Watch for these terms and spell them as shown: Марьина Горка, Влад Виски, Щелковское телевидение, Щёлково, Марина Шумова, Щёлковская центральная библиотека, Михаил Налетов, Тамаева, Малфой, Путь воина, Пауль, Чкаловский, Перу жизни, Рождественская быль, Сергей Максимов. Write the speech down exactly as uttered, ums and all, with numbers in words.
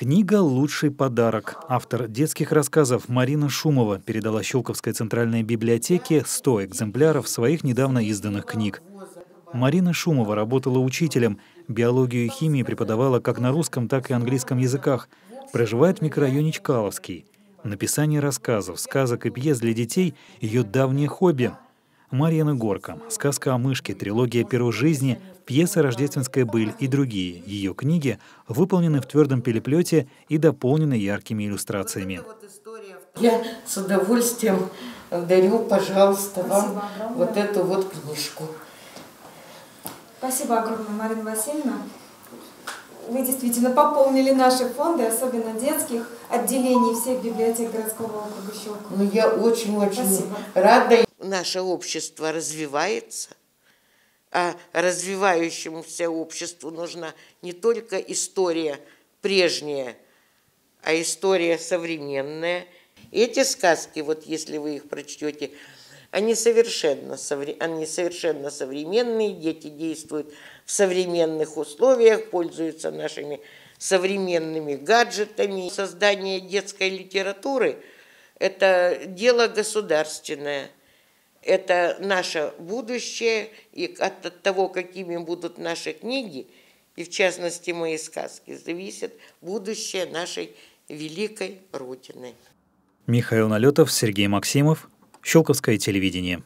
Книга «Лучший подарок». Автор детских рассказов Марина Шумова передала Щелковской центральной библиотеке сто экземпляров своих недавно изданных книг. Марина Шумова работала учителем, биологию и химию преподавала как на русском, так и английском языках. Проживает в микрорайоне Чкаловский. Написание рассказов, сказок и пьес для детей – ее давнее хобби. «Марьина Горка», «Сказка о мышке», трилогия «Перу жизни», пьеса «Рождественская быль» и другие ее книги выполнены в твердом переплете и дополнены яркими иллюстрациями. Я с удовольствием дарю, пожалуйста, вам вот эту вот книжку. Спасибо огромное, Марина Васильевна. Вы действительно пополнили наши фонды, особенно детских отделений всех библиотек городского округа Щелковского. Ну, я очень-очень рада. Наше общество развивается, а развивающемуся обществу нужна не только история прежняя, а история современная. Эти сказки, вот если вы их прочтете, они совершенно, они совершенно современные, дети действуют в современных условиях, пользуются нашими современными гаджетами. Создание детской литературы – это дело государственное. Это наше будущее, и от того, какими будут наши книги, и в частности мои сказки, зависит будущее нашей великой Родины. Михаил Налетов, Сергей Максимов, Щелковское телевидение.